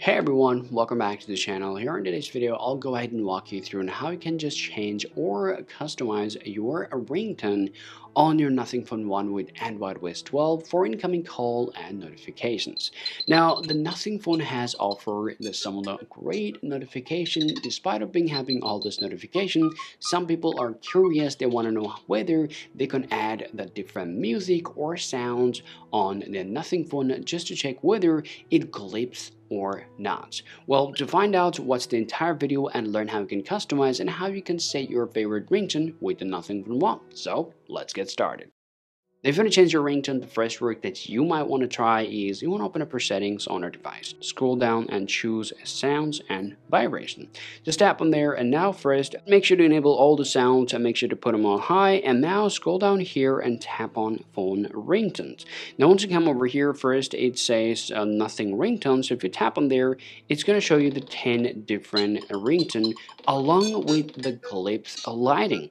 Hey everyone, welcome back to the channel. Here in today's video, I'll go ahead and walk you through on how you can just change or customize your ringtone on your Nothing Phone 1 with Android 12 for incoming call and notifications. Now, the Nothing Phone has offered some of the great notification. Despite of having all this notification, some people are curious. They want to know whether they can add the different music or sounds on the Nothing Phone just to check whether it glips or not. Well, to find out, watch the entire video and learn how you can customize and how you can set your favorite ringtone with the Nothing Phone 1. So let's get started. If you want to change your ringtone, the first work that you might want to try is you want to open up your settings on your device. Scroll down and choose sounds and vibration. Just tap on there, and now first, make sure to enable all the sounds and make sure to put them on high. And now scroll down here and tap on phone ringtones. Now once you come over here, first it says nothing ringtone. So if you tap on there, it's going to show you the 10 different ringtone along with the Glyph lighting.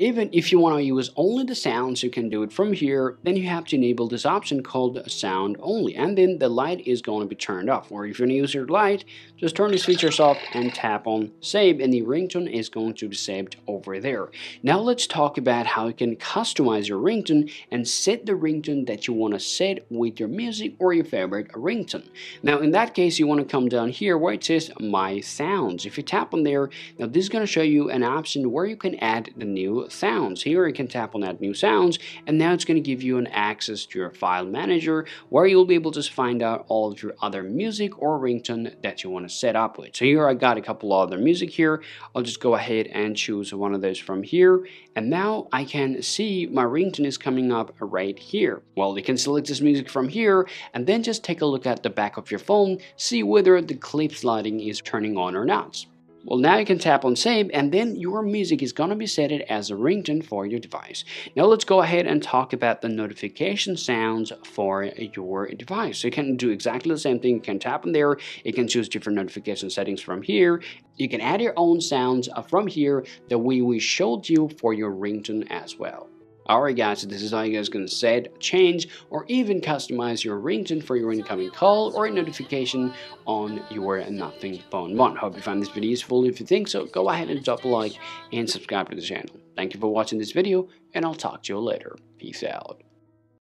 Even if you want to use only the sounds, you can do it from here. Then you have to enable this option called sound only, and then the light is going to be turned off. Or if you want to use your light, just turn these features off and tap on save, and the ringtone is going to be saved over there. Now let's talk about how you can customize your ringtone and set the ringtone that you want to set with your music or your favorite ringtone. Now in that case, you want to come down here where it says my sounds. If you tap on there, now this is going to show you an option where you can add the new sounds. Here you can tap on add new sounds, and now it's going to give you an access to your file manager where you'll be able to find out all of your other music or ringtone that you want to set up with. So here I got a couple other music here. I'll just go ahead and choose one of those from here, and now I can see my ringtone is coming up right here. Well, you can select this music from here and then just take a look at the back of your phone, see whether the Glyph lighting is turning on or not. Well, now you can tap on save, and then your music is going to be set as a ringtone for your device. Now let's go ahead and talk about the notification sounds for your device. So you can do exactly the same thing. You can tap on there, you can choose different notification settings from here. You can add your own sounds from here the way we showed you for your ringtone as well. Alright guys, so this is how you guys can set, change, or even customize your ringtone for your incoming call or notification on your Nothing Phone 1. Hope you found this video useful. If you think so, go ahead and drop a like and subscribe to the channel. Thank you for watching this video, and I'll talk to you later. Peace out.